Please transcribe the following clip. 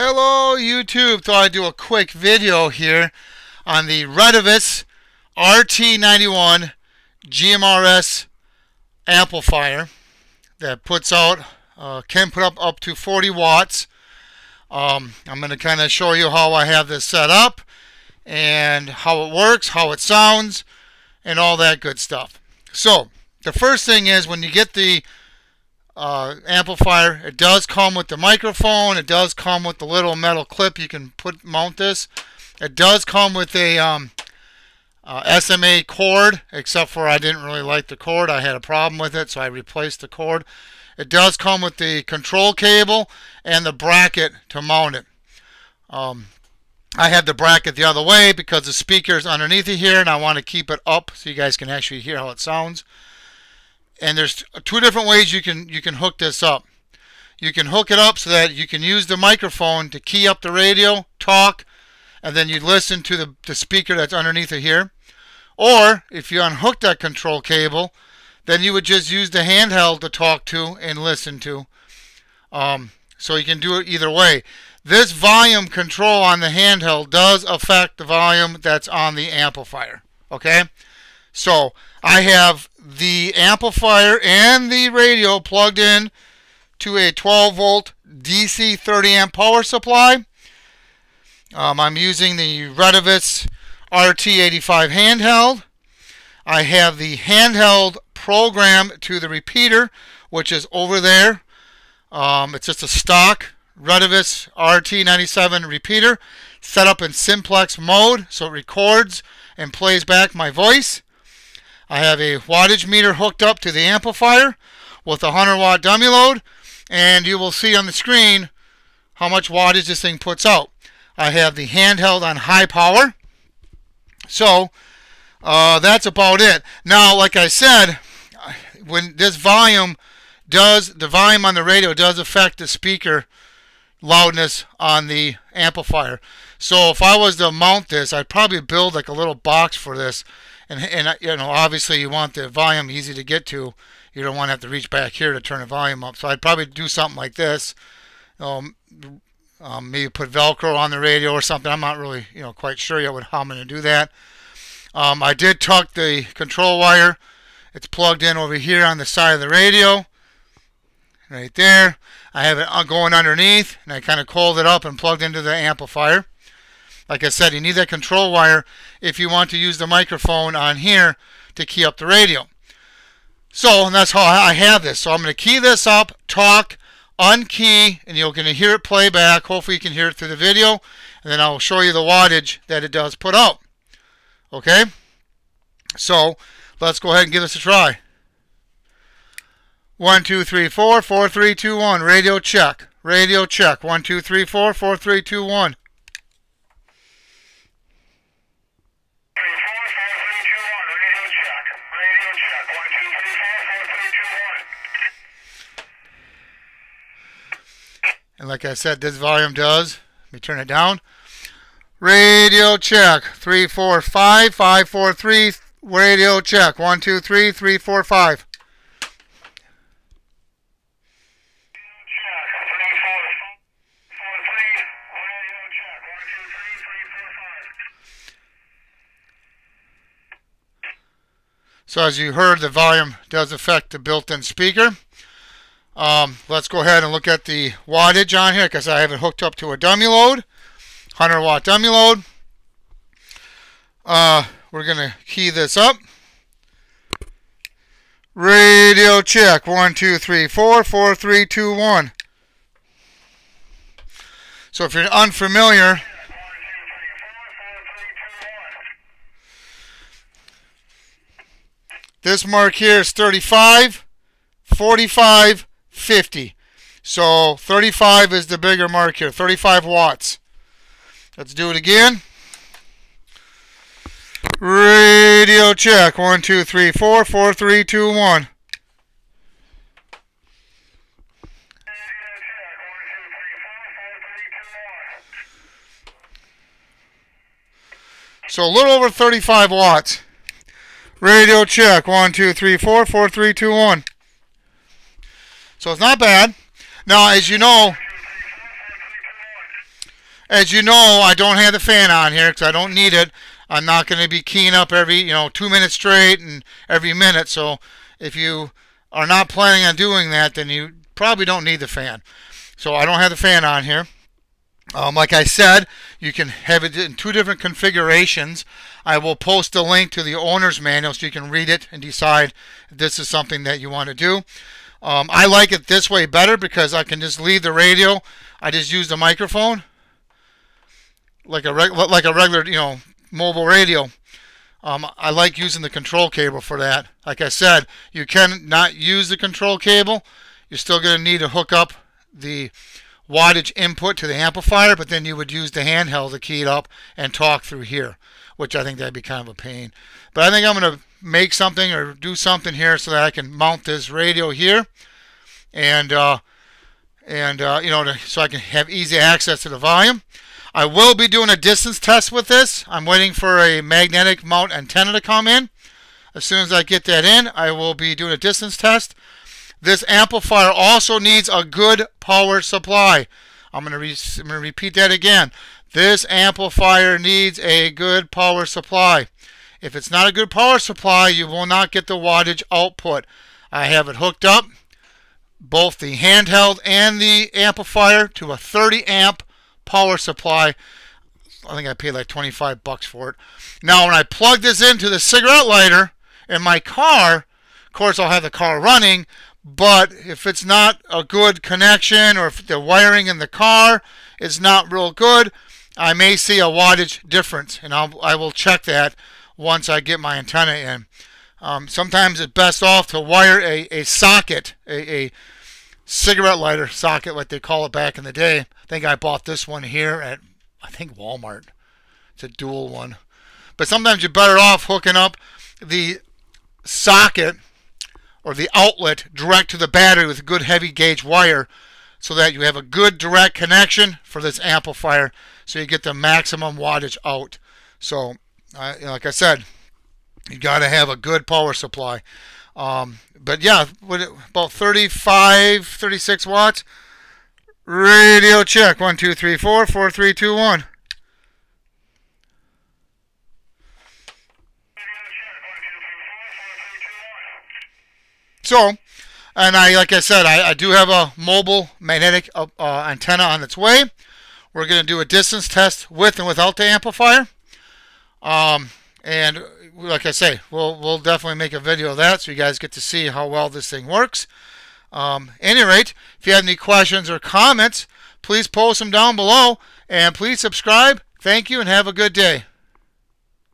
Hello YouTube, thought I'd do a quick video here on the Retevis RT91 GMRS amplifier that puts out, can put up to 40 watts. I'm going to kind of show you how I have this set up and how it works, how it sounds, and all that good stuff. So the first thing is, when you get the amplifier, it does come with the microphone, it does come with the little metal clip you can mount this, it does come with a SMA cord, except for I didn't really like the cord, I had a problem with it, so I replaced the cord. It does come with the control cable and the bracket to mount it. I had the bracket the other way because the speaker is underneath it here and I want to keep it up so you guys can actually hear how it sounds. And there's two different ways you can hook this up. You can hook it up so that you can use the microphone to key up the radio, talk, and then you listen to the speaker that's underneath it here. Or if you unhook that control cable, then you would just use the handheld to talk to and listen to. So you can do it either way. This volume control on the handheld does affect the volume that's on the amplifier. Okay? So I have the amplifier and the radio plugged in to a 12 volt DC 30 amp power supply. I'm using the Retevis RT85 handheld. I have the handheld program to the repeater, which is over there. It's just a stock Retevis RT97 repeater set up in simplex mode, so it records and plays back my voice. I have a wattage meter hooked up to the amplifier with a 100 watt dummy load, and you will see on the screen how much wattage this thing puts out. I have the handheld on high power. So that's about it. Now, like I said, when this volume does, the volume on the radio does affect the speaker loudness on the amplifier. So if I was to mount this, I'd probably build like a little box for this. And you know, obviously you want the volume easy to get to. You don't want to have to reach back here to turn the volume up. So I'd probably do something like this. Maybe put Velcro on the radio or something. I'm not really, quite sure yet how I'm going to do that. I did tuck the control wire. It's plugged in over here on the side of the radio. Right there. I have it going underneath, and I kind of coiled it up and plugged into the amplifier. Like I said, you need that control wire if you want to use the microphone on here to key up the radio. So, and that's how I have this. So I'm going to key this up, talk, unkey, and you're going to hear it play back. Hopefully you can hear it through the video. And then I'll show you the wattage that it does put out. Okay? So, let's go ahead and give this a try. 1, 2, 3, 4, 4, 3, 2, 1. Radio check. Radio check. 1, 2, 3, 4, 4, 3, 2, 1. 4, 4, 3, 2, 1. Radio check. 1, 2, 3, 4, 4, 3, 2, 1. And like I said, this volume does. Let me turn it down. Radio check. 3, 4, 5. 5, 4, 3. Radio check. 1, 2, 3. 3, 4, 5. So as you heard, the volume does affect the built-in speaker. Let's go ahead and look at the wattage on here, because I have it hooked up to a dummy load, 100 watt dummy load. We're going to key this up. Radio check. 1, 2, 3, 4, 4, 3, 2, 1. So if you're unfamiliar, this mark here is 35, 45, 50. So 35 is the bigger mark here, 35 watts. Let's do it again. Radio check. 1, 2, 3, 4, 4, 3, 2, 1. So a little over 35 watts. Radio check. 1, 2, 3, 4, 4, 3, 2, 1. So it's not bad. Now, as you know, As you know, I don't have the fan on here because I don't need it. I'm not going to be keying up every 2 minutes straight and every minute. So if you are not planning on doing that, then you probably don't need the fan. So I don't have the fan on here. Like I said, you can have it in two different configurations. I will post a link to the owner's manual so you can read it and decide if this is something that you want to do. I like it this way better because I can just leave the radio. I just use the microphone like a regular mobile radio. I like using the control cable for that. Like I said, you cannot use the control cable. You're still going to need to hook up the wattage input to the amplifier, but then you would use the handheld to key it up and talk through here, which I think that'd be kind of a pain. But I think I'm going to make something or do something here so that I can mount this radio here, so I can have easy access to the volume. I will be doing a distance test with this. I'm waiting for a magnetic mount antenna to come in. As soon as I get that in, I will be doing a distance test. This amplifier also needs a good power supply. I'm going to repeat that again. This amplifier needs a good power supply. If it's not a good power supply, you will not get the wattage output. I have it hooked up, both the handheld and the amplifier, to a 30 amp power supply. I think I paid like 25 bucks for it. Now when I plug this into the cigarette lighter in my car, of course I'll have the car running, but if it's not a good connection or if the wiring in the car is not real good, I may see a wattage difference, and I will check that once I get my antenna in. Sometimes it's best off to wire a cigarette lighter socket, like they call it back in the day. I think I bought this one here at, I think, Walmart. It's a dual one. But sometimes you're better off hooking up the socket or the outlet direct to the battery with good heavy gauge wire, so that you have a good direct connection for this amplifier, so you get the maximum wattage out. So like I said, you got to have a good power supply. But yeah, about 35, 36 watts. Radio check. 1, 2, 3, 4, 4, 3, 2, 1. So, and like I said, I do have a mobile magnetic antenna on its way. We're going to do a distance test with and without the amplifier. And like I say, we'll definitely make a video of that so you guys get to see how well this thing works. Any rate, if you have any questions or comments, please post them down below, and please subscribe. Thank you and have a good day.